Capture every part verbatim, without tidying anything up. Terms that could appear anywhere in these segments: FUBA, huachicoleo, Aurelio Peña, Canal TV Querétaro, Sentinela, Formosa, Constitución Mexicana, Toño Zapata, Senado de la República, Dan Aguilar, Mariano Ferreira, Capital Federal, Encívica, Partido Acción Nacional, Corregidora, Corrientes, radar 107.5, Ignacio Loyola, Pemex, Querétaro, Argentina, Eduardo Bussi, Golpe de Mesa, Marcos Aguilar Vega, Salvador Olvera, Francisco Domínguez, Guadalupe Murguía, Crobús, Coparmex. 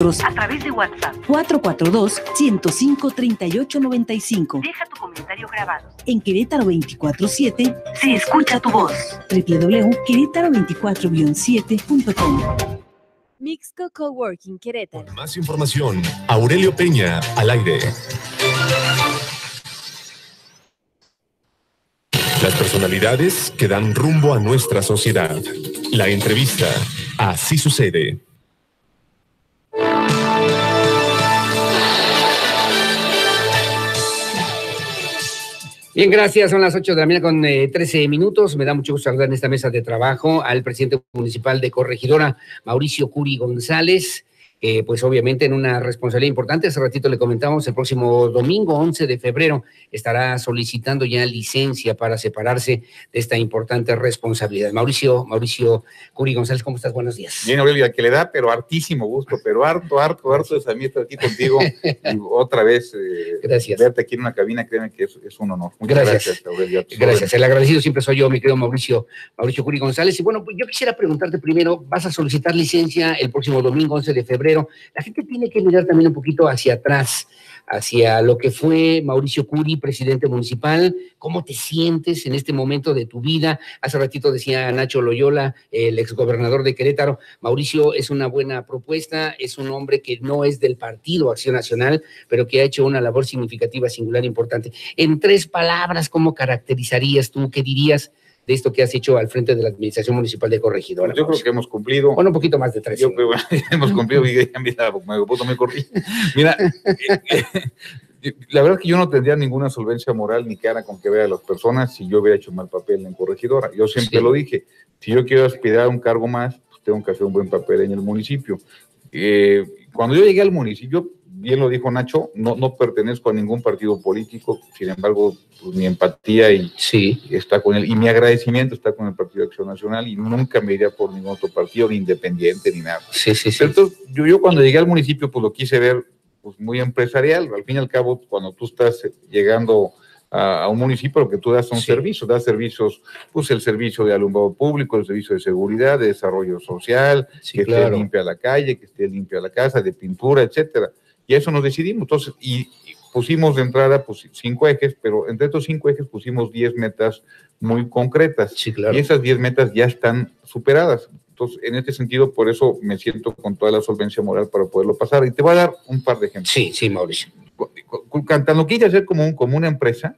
A través de WhatsApp cuatro cuatro dos, uno cero cinco, tres ocho nueve cinco. Deja tu comentario grabado. En Querétaro veinticuatro siete se escucha tu voz. doble u doble u doble u punto querétaro veinticuatro siete punto com. Mixco Coworking Querétaro. Por más información, Aurelio Peña al aire. Las personalidades que dan rumbo a nuestra sociedad. La entrevista Así Sucede. Bien, gracias. Son las ocho de la mañana con eh, trece minutos. Me da mucho gusto saludar en esta mesa de trabajo al presidente municipal de Corregidora, Mauricio Kuri González, eh, pues obviamente en una responsabilidad importante. Hace ratito le comentamos, el próximo domingo once de febrero estará solicitando ya licencia para separarse de esta importante responsabilidad. Mauricio, Mauricio Kuri González, ¿cómo estás? Buenos días. Bien, Aurelio, que le da, pero hartísimo gusto, pero harto, harto, harto de estar aquí contigo. Y otra vez, eh, gracias. Verte aquí en una cabina, créeme que es, es un honor. Muchas gracias. Gracias, Aurelio. Gracias. El agradecido siempre soy yo, mi querido Mauricio, Mauricio Kuri González. Y bueno, pues yo quisiera preguntarte primero, vas a solicitar licencia el próximo domingo once de febrero. La gente tiene que mirar también un poquito hacia atrás, hacia lo que fue Mauricio Kuri, presidente municipal. ¿Cómo te sientes en este momento de tu vida? Hace ratito decía Nacho Loyola, el exgobernador de Querétaro, Mauricio es una buena propuesta, es un hombre que no es del Partido Acción Nacional, pero que ha hecho una labor significativa, singular, importante. En tres palabras, ¿cómo caracterizarías tú? ¿Qué dirías de esto que has hecho al frente de la Administración Municipal de Corregidora? Pues yo Mauricio. Creo que hemos cumplido. Bueno, un poquito más de tres. Yo creo que hemos cumplido. Mira, me puso muy cortito. Mira, la verdad es que yo no tendría ninguna solvencia moral ni cara con que vea a las personas si yo hubiera hecho mal papel en Corregidora. Yo siempre sí. lo dije, si yo quiero aspirar a un cargo más, pues tengo que hacer un buen papel en el municipio. Eh, cuando yo llegué al municipio, bien lo dijo Nacho, no, no pertenezco a ningún partido político, sin embargo, pues, mi empatía y, sí. está con él, y mi agradecimiento está con el Partido Acción Nacional, y nunca me iría por ningún otro partido, ni independiente, ni nada. Sí, sí, sí. Entonces, yo, yo cuando llegué al municipio, pues lo quise ver pues, muy empresarial. Al fin y al cabo, cuando tú estás llegando a, a un municipio, lo que tú das son sí. servicios, das servicios, pues el servicio de alumbrado público, el servicio de seguridad, de desarrollo social, sí, que claro. esté limpia la calle, que esté limpia la casa, de pintura, etcétera. Y eso nos decidimos, entonces, y pusimos de entrada pues, cinco ejes, pero entre estos cinco ejes pusimos diez metas muy concretas. Sí, claro. Y esas diez metas ya están superadas. Entonces, en este sentido, por eso me siento con toda la solvencia moral para poderlo pasar. Y te voy a dar un par de ejemplos. Sí, sí, Mauricio. Cantando quise hacer como, un, como una empresa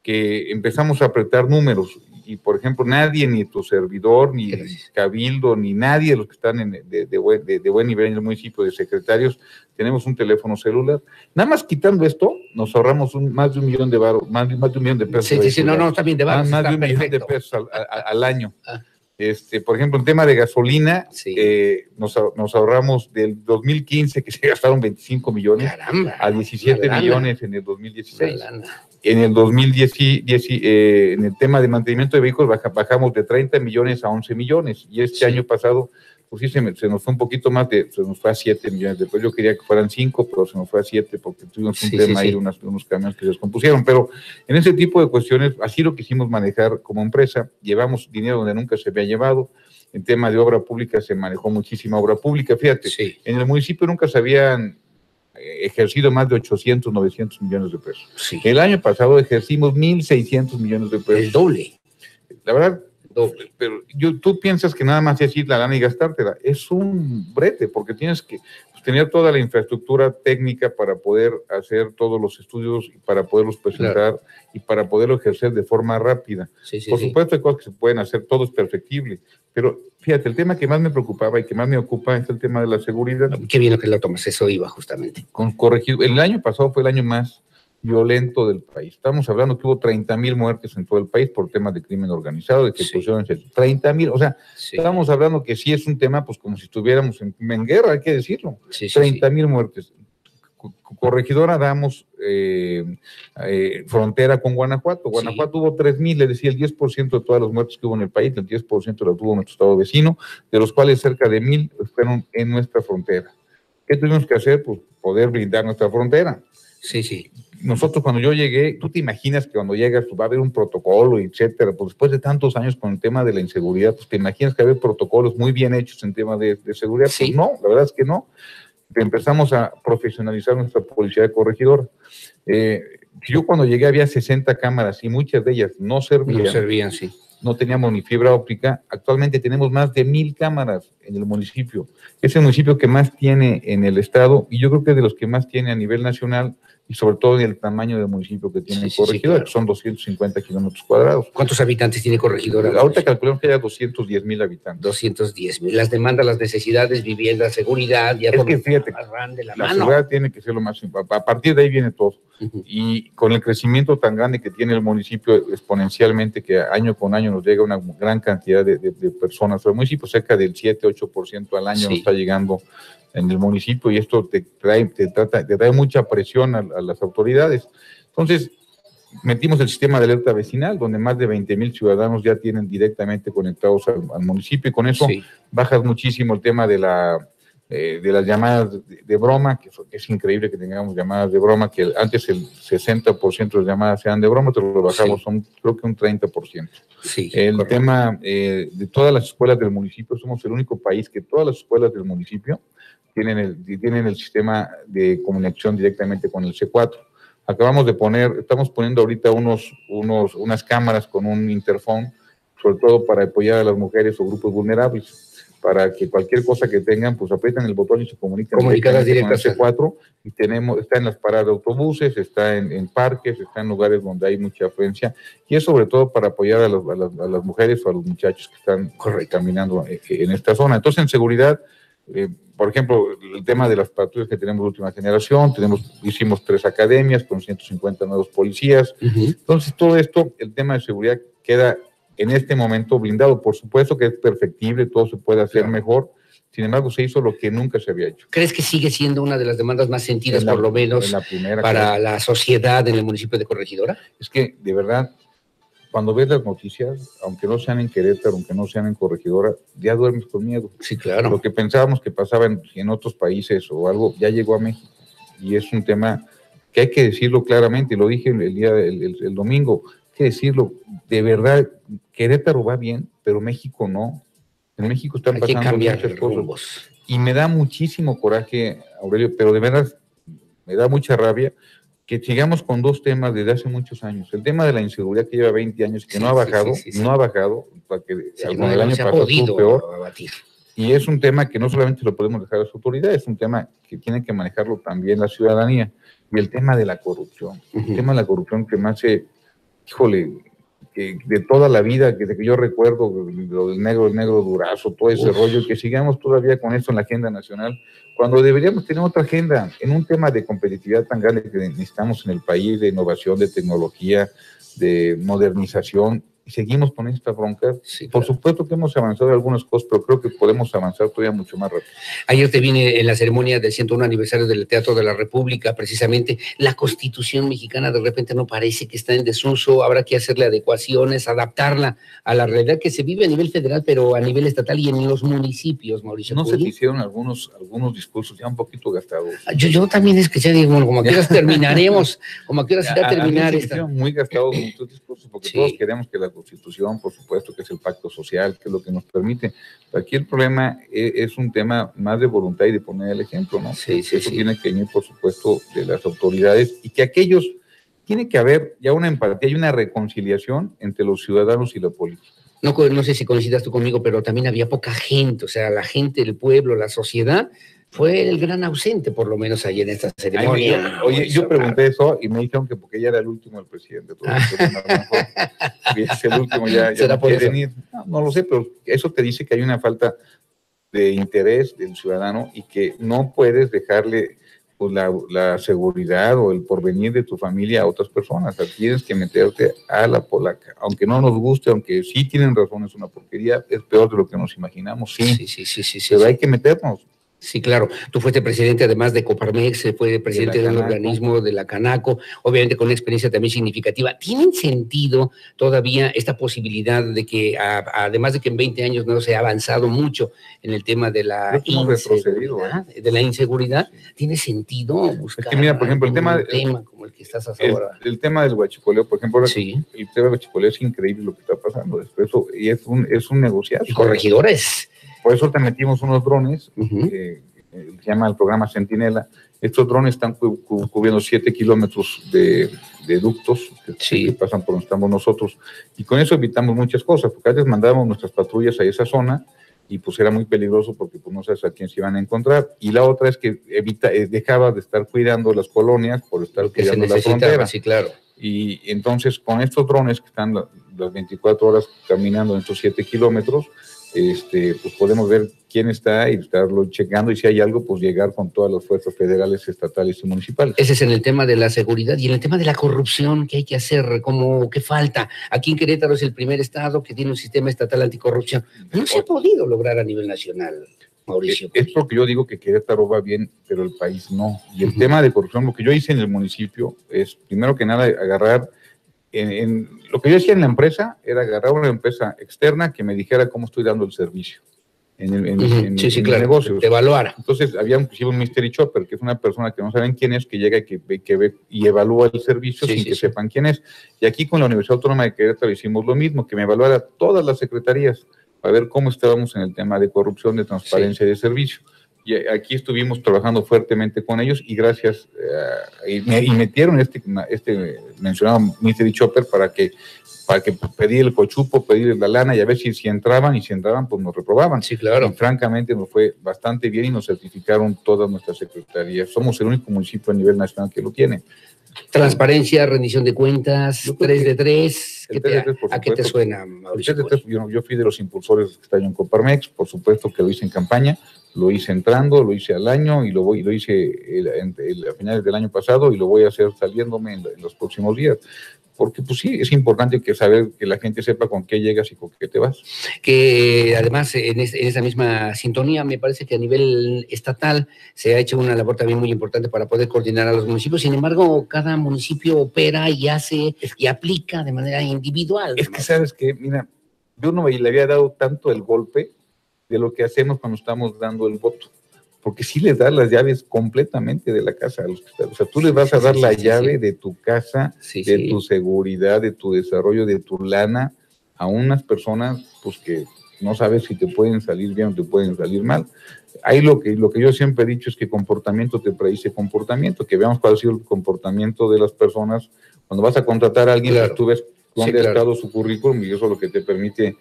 que empezamos a apretar números. Y, por ejemplo, nadie, ni tu servidor, ni Gracias. Cabildo, ni nadie de los que están en, de, de, de, de buen nivel en el municipio, de secretarios, tenemos un teléfono celular. Nada más quitando esto, nos ahorramos un, más de un millón de baros, más, más de un millón de pesos. Sí, sí, sí, no, no, también de baros. Más, más de un perfecto. millón de pesos al, al, al año. Ah. Este, por ejemplo, en tema de gasolina, sí. eh, nos, nos ahorramos del dos mil quince, que se gastaron veinticinco millones, Caramba, a diecisiete millones en el dos mil dieciséis. Caramba. En el dos mil diez, eh, en el tema de mantenimiento de vehículos, bajamos de treinta millones a once millones. Y este sí. año pasado, pues sí, se, me, se nos fue un poquito más, de, se nos fue a siete millones. Después yo quería que fueran cinco, pero se nos fue a siete porque tuvimos sí, un sí, tema sí. ahí, unas, unos camiones que se descompusieron. Pero en ese tipo de cuestiones, así lo quisimos manejar como empresa. Llevamos dinero donde nunca se había llevado. En tema de obra pública, se manejó muchísima obra pública. Fíjate, sí. en el municipio nunca se habían ejercido más de ochocientos, novecientos millones de pesos. Sí. El año pasado ejercimos mil seiscientos millones de pesos. El doble. La verdad. Doble. Pero yo, tú piensas que nada más es ir la lana y gastártela. Es un brete, porque tienes que tener toda la infraestructura técnica para poder hacer todos los estudios, para poderlos presentar claro. y para poderlo ejercer de forma rápida. Sí, sí, Por supuesto, sí. hay cosas que se pueden hacer, todo es perfectible. Pero fíjate, el tema que más me preocupaba y que más me ocupa es el tema de la seguridad. Qué bien que lo tomas, eso iba justamente. Con corregido. El año pasado fue el año más violento del país. Estamos hablando que hubo treinta mil muertes en todo el país por temas de crimen organizado, de ejecuciones, sí. treinta mil, o sea, sí. estamos hablando que sí es un tema, pues como si estuviéramos en, en guerra, hay que decirlo, sí, sí, treinta mil sí. muertes. Corregidora damos eh, eh, frontera con Guanajuato. Guanajuato sí. hubo tres mil, es decir, el diez por ciento de todas las muertes que hubo en el país, el diez por ciento las tuvo nuestro estado vecino, de los cuales cerca de mil fueron en nuestra frontera. ¿Qué tuvimos que hacer? Pues poder blindar nuestra frontera. Sí, sí. Nosotros cuando yo llegué, tú te imaginas que cuando llegas pues, va a haber un protocolo, etcétera, pues después de tantos años con el tema de la inseguridad, pues te imaginas que va a haber protocolos muy bien hechos en tema de, de seguridad, sí. pues no, la verdad es que no. empezamos a profesionalizar nuestra policía de Corregidora. Eh, yo cuando llegué había sesenta cámaras y muchas de ellas no servían. No servían, sí. No teníamos ni fibra óptica. Actualmente tenemos más de mil cámaras en el municipio. Es el municipio que más tiene en el estado y yo creo que de los que más tiene a nivel nacional y sobre todo en el tamaño del municipio que tiene sí, Corregidora, sí, sí, claro. que son doscientos cincuenta kilómetros cuadrados. ¿Cuántos habitantes tiene Corregidora? Ahorita calculamos que haya doscientos diez mil habitantes. doscientos diez mil. Las demandas, las necesidades, vivienda, seguridad... Ya es que fíjate, de la, la mano. Ciudad tiene que ser lo más... A partir de ahí viene todo. Uh-huh. Y con el crecimiento tan grande que tiene el municipio exponencialmente, que año con año nos llega una gran cantidad de, de, de personas al municipio, cerca del siete, ocho por ciento al año sí. nos está llegando... en el municipio, y esto te trae, te trata, te trae mucha presión a, a las autoridades. Entonces, metimos el sistema de alerta vecinal, donde más de veinte mil ciudadanos ya tienen directamente conectados al, al municipio, y con eso sí. bajas muchísimo el tema de la eh, de las llamadas de, de broma, que es increíble que tengamos llamadas de broma, que el, antes el sesenta por ciento de las llamadas sean de broma, te lo bajamos, sí. son, creo que un treinta por ciento. Sí, el correcto. Tema eh, de todas las escuelas del municipio, somos el único país que todas las escuelas del municipio tienen el, tienen el sistema de comunicación directamente con el C cuatro. Acabamos de poner, estamos poniendo ahorita unos, unos, unas cámaras con un interfón, sobre todo para apoyar a las mujeres o grupos vulnerables, para que cualquier cosa que tengan, pues aprietan el botón y se comunican Comunicadas directamente directas, con el C cuatro, y tenemos, está en las paradas de autobuses, está en, en parques, está en lugares donde hay mucha afluencia, y es sobre todo para apoyar a, los, a, las, a las mujeres o a los muchachos que están caminando en esta zona. Entonces, en seguridad, eh, por ejemplo, el tema de las patrullas que tenemos de última generación, tenemos, hicimos tres academias con ciento cincuenta nuevos policías. Uh-huh. Entonces, todo esto, el tema de seguridad queda en este momento blindado. Por supuesto que es perfectible, todo se puede hacer claro. mejor. Sin embargo, se hizo lo que nunca se había hecho. ¿Crees que sigue siendo una de las demandas más sentidas, la, por lo menos, la primera, para claro. la sociedad en el municipio de Corregidora? Es que, de verdad, cuando ves las noticias, aunque no sean en Querétaro, aunque no sean en Corregidora, ya duermes con miedo. Sí, claro. Lo que pensábamos que pasaba en, en otros países o algo, ya llegó a México. Y es un tema que hay que decirlo claramente, lo dije el día, el, el, el domingo, hay que decirlo, de verdad, Querétaro va bien, pero México no. En México están pasando muchas cosas. Y me da muchísimo coraje, Aurelio, pero de verdad me da mucha rabia, que sigamos con dos temas desde hace muchos años. El tema de la inseguridad que lleva veinte años, que sí, no ha bajado, sí, sí, sí, sí. no ha bajado, para que sí, no, el año no pasado fue peor. Abatir. Y es un tema que no solamente lo podemos dejar a las autoridades, es un tema que tiene que manejarlo también la ciudadanía. Y el tema de la corrupción. Uh-huh. El tema de la corrupción que más se... Híjole, que de toda la vida, que, que yo recuerdo, lo del negro, el negro Durazo, todo ese Uf. rollo, que sigamos todavía con esto en la agenda nacional, cuando deberíamos tener otra agenda en un tema de competitividad tan grande que necesitamos en el país, de innovación, de tecnología, de modernización, y seguimos con esta bronca. Sí, claro. Por supuesto que hemos avanzado en algunas cosas, pero creo que podemos avanzar todavía mucho más rápido. Ayer te vine en la ceremonia del ciento uno aniversario del Teatro de la República, precisamente. La Constitución Mexicana de repente no parece que está en desuso, habrá que hacerle adecuaciones, adaptarla a la realidad que se vive a nivel federal, pero a nivel estatal y en los municipios, Mauricio. ¿No Kuri? Se te hicieron algunos, algunos discursos ya un poquito gastados? Yo, yo también es que ya digo, como quieras terminaremos, como quieras irá a terminar. A se esta... muy gastados muchos discursos, porque sí. todos queremos que la Constitución, por supuesto, que es el pacto social, que es lo que nos permite. Aquí el problema es, es un tema más de voluntad y de poner el ejemplo, ¿no? Sí, sí, Eso sí. tiene que venir, por supuesto, de las autoridades y que aquellos, tiene que haber ya una empatía y una reconciliación entre los ciudadanos y la política. No, no sé si coincidas tú conmigo, pero también había poca gente, o sea, la gente, el pueblo, la sociedad... Fue el gran ausente, por lo menos, ahí en esta ceremonia. Ay, oye, yo pregunté eso y me dijeron que porque ya era el último el presidente. Todo eso, es el último, ya, ya no puede venir. No, no lo sé, pero eso te dice que hay una falta de interés del ciudadano y que no puedes dejarle pues, la, la seguridad o el porvenir de tu familia a otras personas. O sea, tienes que meterte a la polaca. Aunque no nos guste, aunque sí tienen razón, es una porquería, es peor de lo que nos imaginamos, sí. Sí, sí, sí, sí, sí pero sí. hay que meternos. Sí, claro. Tú fuiste presidente, además de Coparmex, fue presidente de del organismo de la Canaco, obviamente con una experiencia también significativa. ¿Tienen sentido todavía esta posibilidad de que, a, además de que en veinte años no se ha avanzado mucho en el tema de la inseguridad, ¿eh? de la inseguridad, sí. ¿tiene sentido buscar? Es que mira, por ejemplo, el tema, tema el, como el que estás el, ahora. El tema del huachicoleo, por ejemplo, sí. el tema del huachicoleo es increíble lo que está pasando. Eso, y es un, es un negociado. Y corregidores. Por eso te metimos unos drones, uh-huh. eh, eh, se llama el programa Sentinela. Estos drones están cu cu cubriendo siete kilómetros de, de ductos que, sí. que pasan por donde estamos nosotros, y con eso evitamos muchas cosas, porque antes mandábamos nuestras patrullas a esa zona y pues era muy peligroso porque pues no sabes a quién se iban a encontrar. Y la otra es que evita, dejaba de estar cuidando las colonias por estar porque cuidando la frontera. Sí, claro. Y entonces con estos drones que están las veinticuatro horas caminando en estos siete kilómetros, este, pues podemos ver quién está y estarlo checando, y si hay algo, pues llegar con todas las fuerzas federales, estatales y municipales. Ese es en el tema de la seguridad. Y en el tema de la corrupción, ¿qué hay que hacer? ¿Cómo, qué falta? Aquí en Querétaro es el primer estado que tiene un sistema estatal anticorrupción. No se ha podido lograr a nivel nacional, Mauricio. Es, es porque yo digo que Querétaro va bien, pero el país no. Y el uh-huh. tema de corrupción, lo que yo hice en el municipio es, primero que nada, agarrar... En, en, lo que yo hacía en la empresa era agarrar una empresa externa que me dijera cómo estoy dando el servicio en el, en, uh-huh. en, sí, en, sí, en claro. el negocio. Te evaluara. Entonces había inclusive un mystery shopper, que es una persona que no saben quién es, que llega y que, que ve y evalúa el servicio sí, sin sí, que sí. sepan quién es. Y aquí con la Universidad Autónoma de Querétaro hicimos lo mismo, que me evaluara todas las secretarías para ver cómo estábamos en el tema de corrupción, de transparencia sí. y de servicio. Y aquí estuvimos trabajando fuertemente con ellos, y gracias, uh, y, me, y metieron este, este mencionado mystery shopper para que, para que pedir el cochupo, pedir la lana, y a ver si, si entraban, y si entraban, pues nos reprobaban. Sí, claro. Y francamente nos fue bastante bien y nos certificaron todas nuestras secretarías. Somos el único municipio a nivel nacional que lo tiene. Transparencia, rendición de cuentas, tres de tres. ¿Qué te, ¿A qué te suena, Mauricio? tres de tres, yo, yo fui de los impulsores que está en Coparmex, por supuesto que lo hice en campaña, lo hice entrando, lo hice al año, y lo voy, lo hice el, el, el, a finales del año pasado, y lo voy a hacer saliéndome en, en los próximos días. Porque pues sí, es importante que saber que la gente sepa con qué llegas y con qué te vas. Que además, en, es, en esa misma sintonía, me parece que a nivel estatal se ha hecho una labor también muy importante para poder coordinar a los municipios. Sin embargo, cada municipio opera y hace y aplica de manera individual. Es que sabes que, mira, yo no le había dado tanto el golpe de lo que hacemos cuando estamos dando el voto. Porque sí les das las llaves completamente de la casa a los que están. O sea, tú les vas a dar sí, la sí, llave sí. de tu casa, sí, de sí. tu seguridad, de tu desarrollo, de tu lana, a unas personas pues que no sabes si te pueden salir bien o te pueden salir mal. Ahí lo que, lo que yo siempre he dicho es que comportamiento te predice comportamiento, que veamos cuál ha sido el comportamiento de las personas. Cuando vas a contratar a alguien, claro. tú ves dónde sí, ha claro. estado su currículum, y eso es lo que te permite...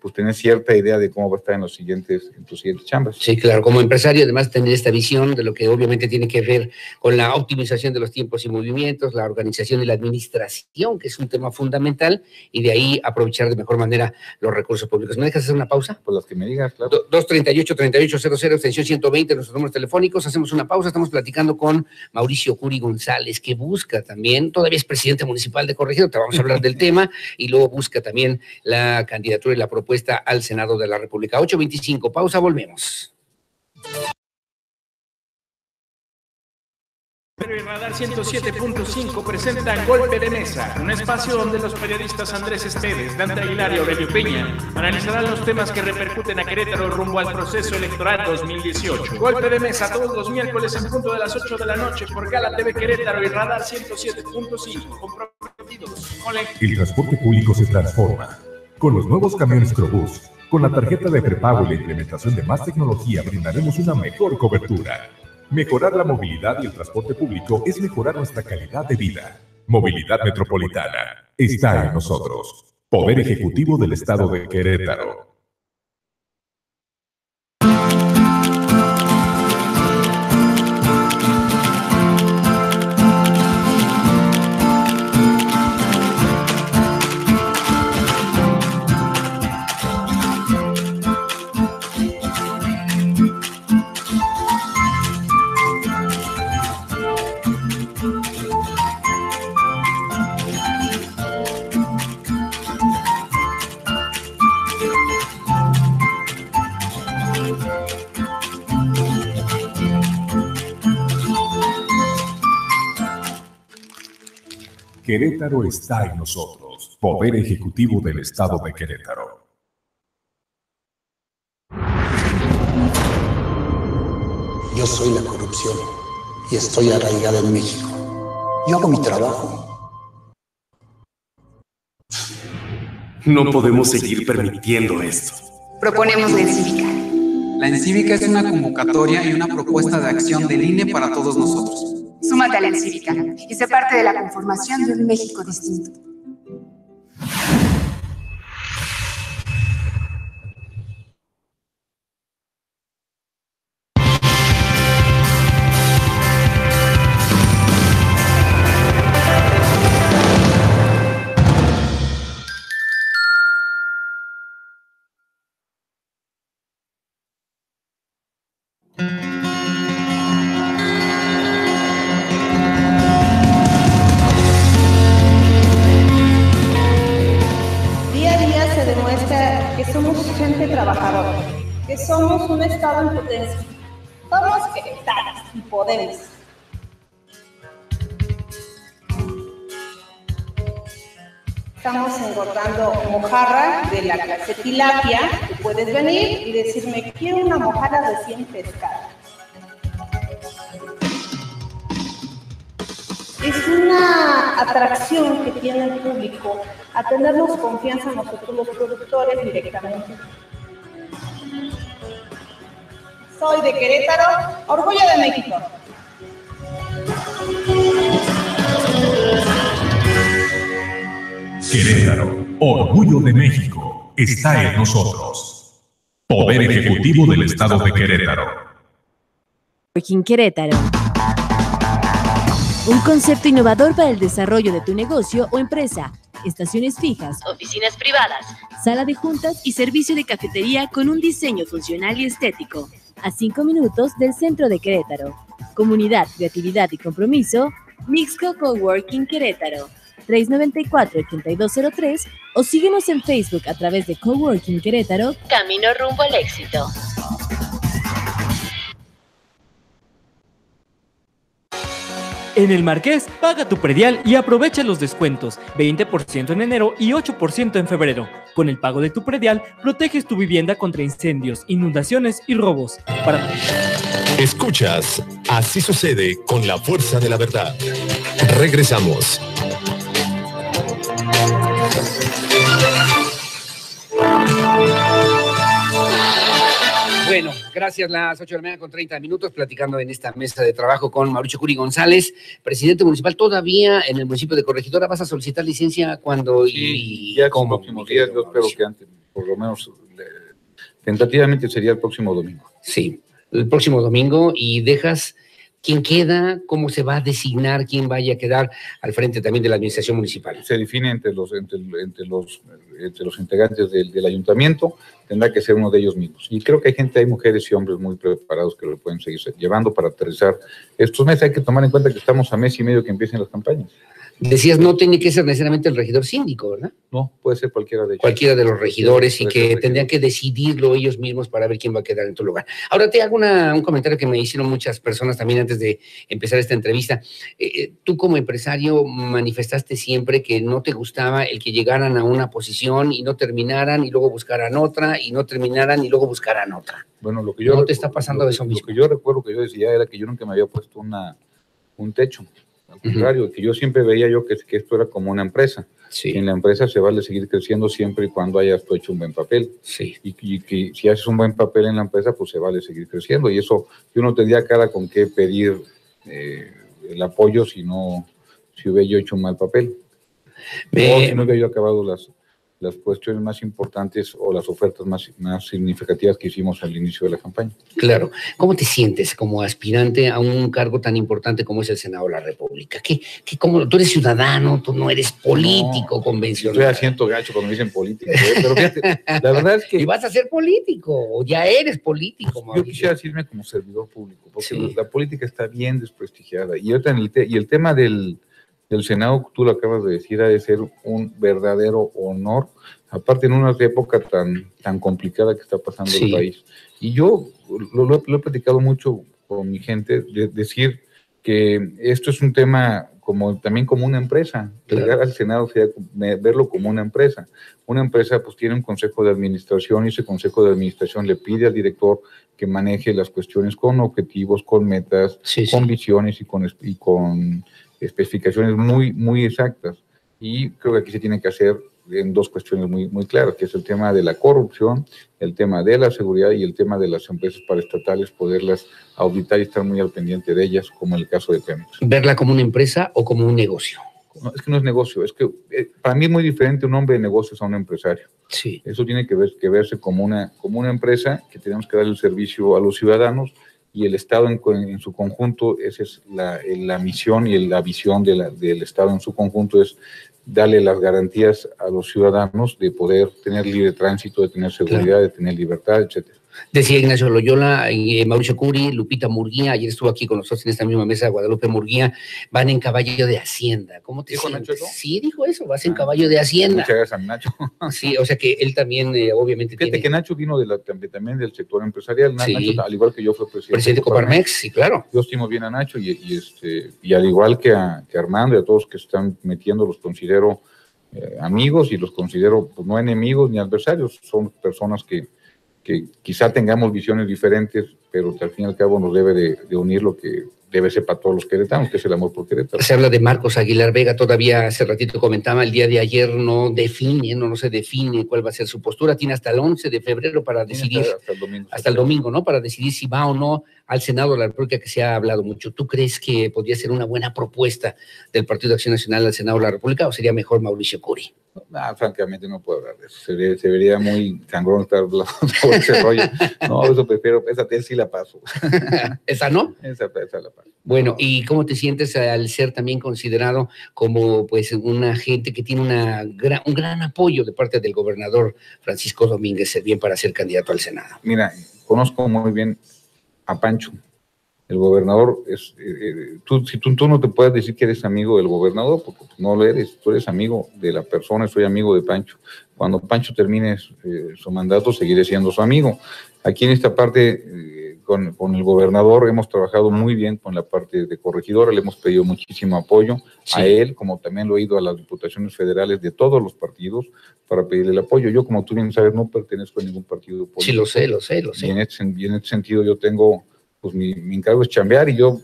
pues tener cierta idea de cómo va a estar en los siguientes, en tus siguientes chambas. Sí, claro, como empresario además tener esta visión de lo que obviamente tiene que ver con la optimización de los tiempos y movimientos, la organización y la administración, que es un tema fundamental, y de ahí aprovechar de mejor manera los recursos públicos. ¿Me dejas hacer una pausa? Pues las que me digas, claro. dos treinta y ocho, treinta y ocho cero cero, extensión ciento veinte, nuestros números telefónicos. Hacemos una pausa, estamos platicando con Mauricio Kuri González, que busca también, todavía es presidente municipal de Corregidora, te vamos a hablar del tema, y luego busca también la candidatura y la propuesta al Senado de la República. ocho veinticinco, pausa, volvemos. El radar ciento siete punto cinco presenta Golpe de Mesa, un espacio donde los periodistas Andrés Espedes, Dan Aguilar y Aurelio Peña analizarán los temas que repercuten a Querétaro rumbo al proceso electoral dos mil dieciocho. Golpe de Mesa todos los miércoles en punto de las ocho de la noche por Canal T V Querétaro y Radar ciento siete punto cinco. Comprometidos con la... El transporte público se transforma. Con los nuevos camiones Crobús, con la tarjeta de prepago y la implementación de más tecnología, brindaremos una mejor cobertura. Mejorar la movilidad y el transporte público es mejorar nuestra calidad de vida. Movilidad Metropolitana está en nosotros. Poder Ejecutivo del Estado de Querétaro. Querétaro está en nosotros. Poder Ejecutivo del Estado de Querétaro. Yo soy la corrupción y estoy arraigada en México. Yo hago mi trabajo. No podemos seguir permitiendo esto. Proponemos la Encívica, La Encívica es una convocatoria y una propuesta de acción del I N E para todos nosotros. Súmate a la Encívica y sé parte de la conformación de un México distinto. Somos un estado en potencia. Somos queretanos y podemos. Estamos engordando mojarra de la clase tilapia. Tú puedes venir y decirme, quiero una mojarra recién pescada. Es una atracción que tiene el público a tenernos confianza nosotros los productores directamente. Soy de Querétaro, orgullo de México. Querétaro, orgullo de México, está en nosotros. Poder Ejecutivo del Estado de Querétaro. Coworking Querétaro. Un concepto innovador para el desarrollo de tu negocio o empresa. Estaciones fijas, oficinas privadas, sala de juntas y servicio de cafetería con un diseño funcional y estético. A cinco minutos del centro de Querétaro. Comunidad, creatividad y compromiso, Mixco Coworking Querétaro, tres noventa y cuatro, ochenta y dos cero tres, o síguenos en Facebook a través de Coworking Querétaro, camino rumbo al éxito. En El Marqués, paga tu predial y aprovecha los descuentos, veinte por ciento en enero y ocho por ciento en febrero. Con el pago de tu predial, proteges tu vivienda contra incendios, inundaciones y robos. Para... Escuchas, así sucede con la fuerza de la verdad. Regresamos. Bueno, gracias. Las ocho de la mañana con treinta minutos, platicando en esta mesa de trabajo con Mauricio Kuri González, presidente municipal. Todavía en el municipio de Corregidora vas a solicitar licencia cuando sí, y ya como los próximos días, yo espero que antes, por lo menos le, tentativamente sería el próximo domingo. Sí, el próximo domingo, y dejas quién queda, cómo se va a designar, quién vaya a quedar al frente también de la administración municipal. Se define entre los, entre, entre los, entre los integrantes del, del ayuntamiento. Tendrá que ser uno de ellos mismos. Y creo que hay gente, hay mujeres y hombres muy preparados que lo pueden seguir llevando para aterrizar estos meses. Hay que tomar en cuenta que estamos a mes y medio que empiecen las campañas. Decías, no tiene que ser necesariamente el regidor síndico, ¿verdad? No, puede ser cualquiera de ellos. Cualquiera de los regidores, y que tendrían que decidirlo ellos mismos para ver quién va a quedar en tu lugar. Ahora te hago una, un comentario que me hicieron muchas personas también antes de empezar esta entrevista. Eh, tú como empresario manifestaste siempre que no te gustaba el que llegaran a una posición y no terminaran y luego buscaran otra y no terminaran y luego buscarán otra. Bueno, lo que yo... ¿No te está pasando lo, eso mismo? Lo que yo recuerdo que yo decía era que yo nunca me había puesto una, un techo. Al contrario, uh-huh. que yo siempre veía yo que, que esto era como una empresa. Sí. Y en la empresa se vale seguir creciendo siempre y cuando hayas tú hecho un buen papel. Sí. Y que si haces un buen papel en la empresa, pues se vale seguir creciendo. Y eso, yo no tendría cara con qué pedir eh, el apoyo si no, si hubiera yo hecho un mal papel. Me... O si no hubiera yo acabado las... las cuestiones más importantes o las ofertas más, más significativas que hicimos al inicio de la campaña. Claro. ¿Cómo te sientes como aspirante a un cargo tan importante como es el Senado de la República? ¿Qué, qué, cómo, tú eres ciudadano, tú no eres político no, convencional. Yo ya siento gacho cuando me dicen político. ¿eh? Pero fíjate, la verdad es que... Y vas a ser político, o ya eres político. Mauricio. Yo quisiera decirme como servidor público, porque sí. la política está bien desprestigiada. Y, el, te y el tema del... El Senado, tú lo acabas de decir, ha de ser un verdadero honor, aparte en una época tan, tan complicada que está pasando sí. el país. Y yo lo, lo, lo he platicado mucho con mi gente, de decir que esto es un tema como también como una empresa. Claro. Llegar al Senado, sería verlo como una empresa. Una empresa pues tiene un consejo de administración y ese consejo de administración le pide al director que maneje las cuestiones con objetivos, con metas, sí, con sí. visiones y con... Y con especificaciones muy, muy exactas, y creo que aquí se tiene que hacer en dos cuestiones muy, muy claras, que es el tema de la corrupción, el tema de la seguridad y el tema de las empresas paraestatales, poderlas auditar y estar muy al pendiente de ellas, como en el caso de Pemex. ¿Verla como una empresa o como un negocio? No, es que no es negocio, es que eh, para mí es muy diferente un hombre de negocios a un empresario. Sí. Eso tiene que, ver, que verse como una, como una empresa, que tenemos que dar el servicio a los ciudadanos, y el Estado en, en su conjunto, esa es la, la misión y la visión de la, del Estado en su conjunto, es darle las garantías a los ciudadanos de poder tener libre tránsito, de tener seguridad, claro, de tener libertad, etcétera. Decía Ignacio Loyola, eh, Mauricio Kuri, Lupita Murguía, ayer estuvo aquí con nosotros en esta misma mesa, Guadalupe Murguía, van en caballo de Hacienda. ¿Cómo te ¿Dijo sientes? Nacho eso? Sí, dijo eso, vas ah, en caballo de Hacienda. Muchas gracias a Nacho. Sí, o sea que él también, eh, obviamente, Fíjate tiene... que Nacho vino de la, también del sector empresarial, sí. Nacho, al igual que yo fue presidente, presidente de Coparmex, Coparmex, sí, claro. Yo estimo bien a Nacho y, y, este, y al igual que a, que a Armando y a todos que están metiendo, los considero eh, amigos y los considero pues, no enemigos ni adversarios, son personas que que quizá tengamos visiones diferentes, pero que al fin y al cabo nos debe de, de unir lo que debe ser para todos los queretanos, que es el amor por Querétaro. Se habla de Marcos Aguilar Vega, todavía hace ratito comentaba, el día de ayer no define, no, no se define cuál va a ser su postura, tiene hasta el once de febrero para decidir, hasta, hasta, el, domingo, hasta el domingo, ¿no? Para decidir si va o no al Senado de la República, que se ha hablado mucho. ¿Tú crees que podría ser una buena propuesta del Partido Acción Nacional al Senado de la República, o sería mejor Mauricio Kuri? No, francamente no puedo hablar de eso, se vería, se vería muy sangrón estar hablando sobre ese rollo. No, eso prefiero, esa sí la paso. ¿Esa no? Esa, esa la paso. Bueno, no. ¿Y cómo te sientes al ser también considerado como pues una gente que tiene una gran, un gran apoyo de parte del gobernador Francisco Domínguez, bien para ser candidato al Senado? Mira, conozco muy bien a Pancho. El gobernador, es, eh, tú, si tú, tú no te puedes decir que eres amigo del gobernador, porque no lo eres, tú eres amigo de la persona, soy amigo de Pancho. Cuando Pancho termine eh, su mandato, seguiré siendo su amigo. Aquí en esta parte, eh, con, con el gobernador, hemos trabajado muy bien con la parte de Corregidora, le hemos pedido muchísimo apoyo sí. a él, como también lo he ido a las diputaciones federales de todos los partidos para pedirle el apoyo. Yo, como tú bien sabes, no pertenezco a ningún partido político. Sí, lo sé, lo sé, lo sé. Y en este, y en este sentido yo tengo... pues mi, mi encargo es chambear y yo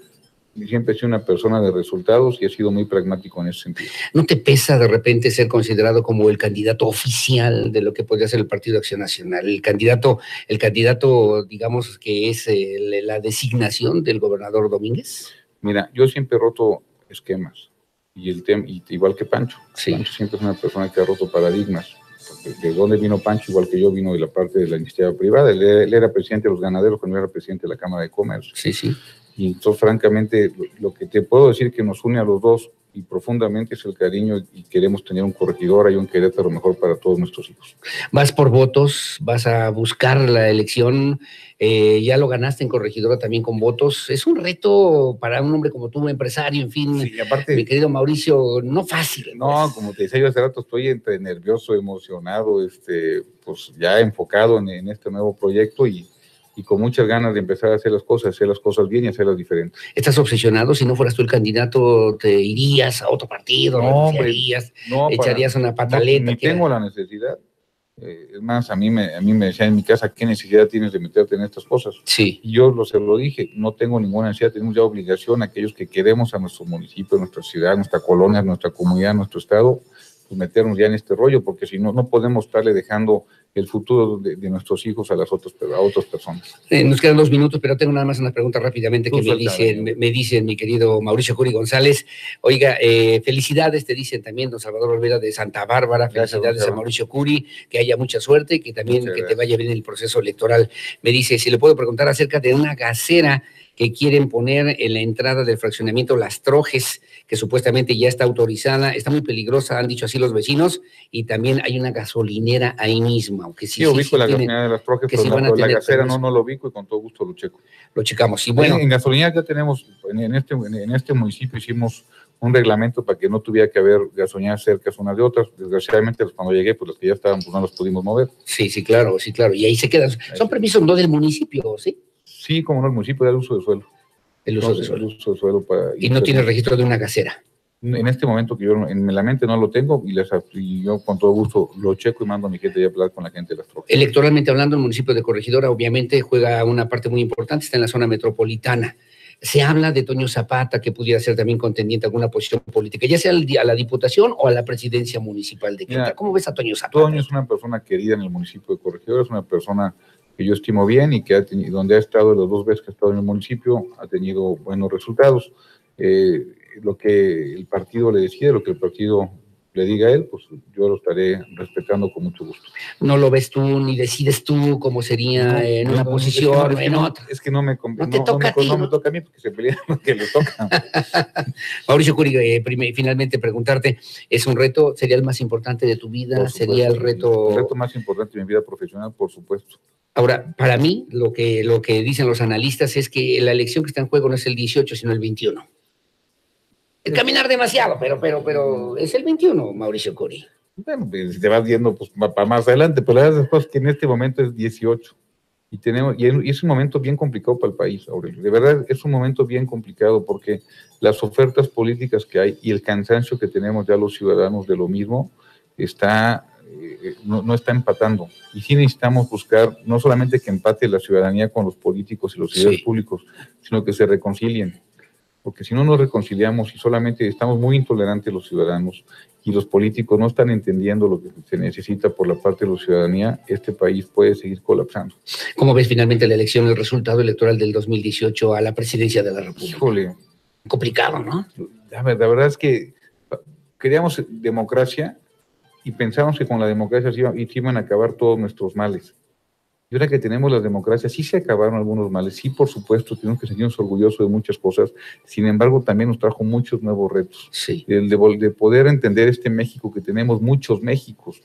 siempre he sido una persona de resultados y he sido muy pragmático en ese sentido. ¿No te pesa de repente ser considerado como el candidato oficial de lo que podría ser el Partido Acción Nacional? El candidato, el candidato digamos, que es el, la designación del gobernador Domínguez. Mira, yo siempre he roto esquemas, y el tema, igual que Pancho. Sí. Pancho siempre es una persona que ha roto paradigmas. De dónde vino Pancho, igual que yo, vino de la parte de la iniciativa privada. Él, él era presidente de los ganaderos cuando era presidente de la Cámara de Comercio. Sí, sí. Y entonces, francamente, lo, lo que te puedo decir que nos une a los dos y profundamente es el cariño y queremos tener un Corregidora y un Querétaro mejor para todos nuestros hijos. Vas por votos, vas a buscar la elección, eh, ya lo ganaste en Corregidora también con votos, es un reto para un hombre como tú, empresario, en fin, sí, aparte, mi querido Mauricio, no fácil. No, pues. Como te decía yo hace rato, estoy entre nervioso, emocionado, este, pues ya enfocado en, en este nuevo proyecto y y con muchas ganas de empezar a hacer las cosas, hacer las cosas bien y hacerlas diferentes. ¿Estás obsesionado? Si no fueras tú el candidato, ¿te irías a otro partido? No, hombre, no, echarías para, una pataleta. No, ni tengo la necesidad. Eh, es más, a mí, me, a mí me decían en mi casa, ¿qué necesidad tienes de meterte en estas cosas? Sí. Y yo lo, se lo dije, no tengo ninguna necesidad, tenemos ya obligación a aquellos que queremos a nuestro municipio, nuestra ciudad, nuestra colonia, nuestra comunidad, nuestro estado, pues meternos ya en este rollo, porque si no, no podemos estarle dejando el futuro de, de nuestros hijos a las otras, a otras personas. Eh, nos quedan dos minutos, pero tengo nada más una pregunta rápidamente que me dicen, me, me dicen mi querido Mauricio Kuri González. Oiga, eh, felicidades, te dicen también don Salvador Olvera de Santa Bárbara, felicidades gracias, a Mauricio Kuri, que haya mucha suerte y que también que te vaya bien el proceso electoral. Me dice, si le puedo preguntar acerca de una gasera que quieren poner en la entrada del fraccionamiento Las Trojes, que supuestamente ya está autorizada, está muy peligrosa, han dicho así los vecinos, y también hay una gasolinera ahí mismo. Aunque sí, sí, ubico sí, la tienen, gasolinera de Las Trojes, pero sí la, la gasera no, no lo ubico y con todo gusto lo checo. Lo checamos, y bueno. En, en gasolinera ya tenemos, en este, en este municipio hicimos un reglamento para que no tuviera que haber gasolineras cercas unas de otras. Desgraciadamente, cuando llegué, pues las que ya estaban, pues no las pudimos mover. Sí, sí, claro, sí, claro, y ahí se quedan. Son permisos no del municipio, ¿sí? Sí, como no, el municipio da el uso de suelo. El uso no, de suelo. El uso de suelo para ¿Y no tiene el registro de una gasera? En este momento que yo en la mente no lo tengo y, les, y yo con todo gusto lo checo y mando a mi gente a hablar con la gente de Las Trojas. Electoralmente hablando, el municipio de Corregidora obviamente juega una parte muy importante, está en la zona metropolitana. se habla de Toño Zapata, que pudiera ser también contendiente a alguna posición política, ya sea a la diputación o a la presidencia municipal de Querétaro. Mira, ¿cómo ves a Toño Zapata? Toño es una persona querida en el municipio de Corregidora, es una persona que yo estimo bien y que ha tenido, donde ha estado las dos veces que ha estado en el municipio, ha tenido buenos resultados. Eh, lo que el partido le decide, lo que el partido le diga a él, pues yo lo estaré respetando con mucho gusto. No lo ves tú, ni decides tú cómo sería no, en no, una no, posición, es que no, en otra. Es que no me conviene. No, no, no, no, no me toca a mí porque se pelea lo que le toca. Mauricio Kuri, eh, primer, finalmente preguntarte, ¿es un reto, sería el más importante de tu vida? Por supuesto, ¿sería el reto...? El reto más importante de mi vida profesional, por supuesto. Ahora, para mí, lo que, lo que dicen los analistas es que la elección que está en juego no es el dieciocho, sino el veintiuno. Es caminar demasiado, pero, pero, pero es el veintiuno, Mauricio Kuri. Bueno, pues, te vas viendo pues, para más adelante, pero la verdad es que en este momento es dieciocho. Y, tenemos, y es un momento bien complicado para el país, Aurelio. De verdad, es un momento bien complicado porque las ofertas políticas que hay y el cansancio que tenemos ya los ciudadanos de lo mismo está... No, no está empatando, y sí necesitamos buscar no solamente que empate la ciudadanía con los políticos y los líderes sí. públicos, sino que se reconcilien, porque si no nos reconciliamos y solamente estamos muy intolerantes los ciudadanos y los políticos no están entendiendo lo que se necesita por la parte de la ciudadanía, este país puede seguir colapsando. ¿Cómo ves finalmente la elección, el resultado electoral del dos mil dieciocho a la presidencia de la República? Híjole. Complicado, ¿no? La verdad, la verdad es que queríamos democracia, y pensamos que con la democracia se iban a acabar todos nuestros males. Y ahora que tenemos las democracias, sí se acabaron algunos males, sí, por supuesto, tenemos que sentirnos orgullosos de muchas cosas, sin embargo, también nos trajo muchos nuevos retos. Sí. El de, de poder entender este México, que tenemos muchos Méxicos.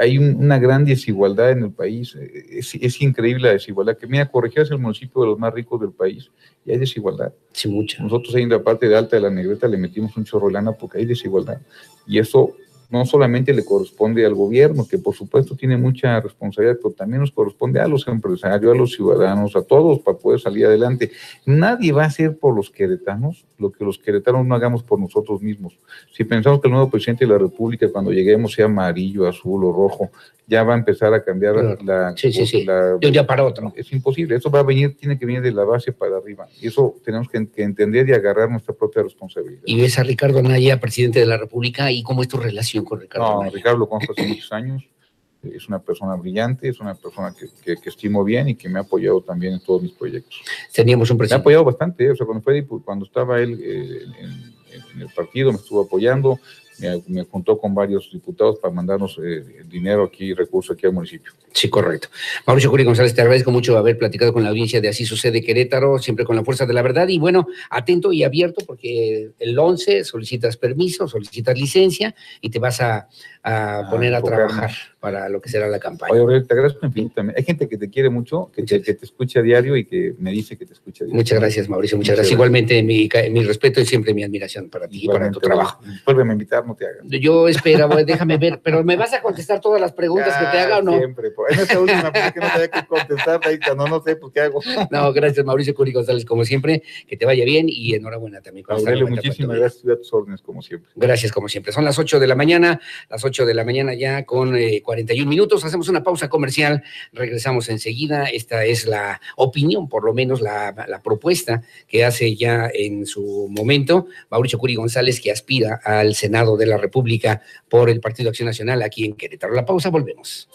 Hay un, una gran desigualdad en el país, es, es increíble la desigualdad, que mira, Corregidora es el municipio de los más ricos del país, y hay desigualdad. Sí, mucha. Nosotros ahí en la parte de alta de la Negreta le metimos un chorro de lana porque hay desigualdad, y eso... no solamente le corresponde al gobierno, que por supuesto tiene mucha responsabilidad, pero también nos corresponde a los empresarios, a los ciudadanos, a todos para poder salir adelante. Nadie va a hacer por los queretanos lo que los queretanos no hagamos por nosotros mismos. Si pensamos que el nuevo presidente de la República, cuando lleguemos, sea amarillo, azul o rojo, ya va a empezar a cambiar claro. la... Sí, sí, sí. La, de un día para otro. Es imposible. Eso va a venir, tiene que venir de la base para arriba. Y eso tenemos que, que entender y agarrar nuestra propia responsabilidad. Y ves a Ricardo Anaya, presidente de la República, ¿y cómo es tu relación con Ricardo No, Anaya? Ricardo lo conozco hace muchos años, es una persona brillante, es una persona que, que, que estimo bien y que me ha apoyado también en todos mis proyectos. Teníamos un presidente. Me ha apoyado bastante, o sea, cuando, fue, cuando estaba él eh, en, en el partido me estuvo apoyando, me, me juntó con varios diputados para mandarnos eh, dinero aquí, recursos aquí al municipio. Sí, correcto. Mauricio Kuri González, te agradezco mucho haber platicado con la audiencia de Así Sucede Querétaro, siempre con la fuerza de la verdad, y bueno, atento y abierto, porque el once solicitas permiso, solicitas licencia, y te vas a, a ah, poner a trabajar para lo que será la campaña. Oye, te agradezco infinitamente. Hay gente que te quiere mucho, que te, que te escucha a diario y que me dice que te escucha a diario. Muchas gracias, Mauricio, muchas, muchas gracias. gracias. Igualmente, mi, mi respeto y siempre mi admiración para ti y para tu trabajo. Vuelveme a invitar, no te hagas. Yo esperaba, déjame ver, pero ¿me vas a contestar todas las preguntas ya, que te haga o no? Siempre, por en esta última pregunta que no sabía qué contestar, ahí no, no sé por qué hago. No, gracias, Mauricio Kuri González, como siempre, que te vaya bien y enhorabuena también. Aurelio, muchísimas gracias, a tus órdenes, como siempre. Gracias, como siempre. Son las ocho de la mañana, las ocho de la mañana ya con eh, cuarenta y un minutos, hacemos una pausa comercial, regresamos enseguida. Esta es la opinión, por lo menos la, la propuesta que hace ya en su momento Mauricio Kuri González, que aspira al Senado de la República por el Partido Acción Nacional aquí en Querétaro. La pausa, volvemos.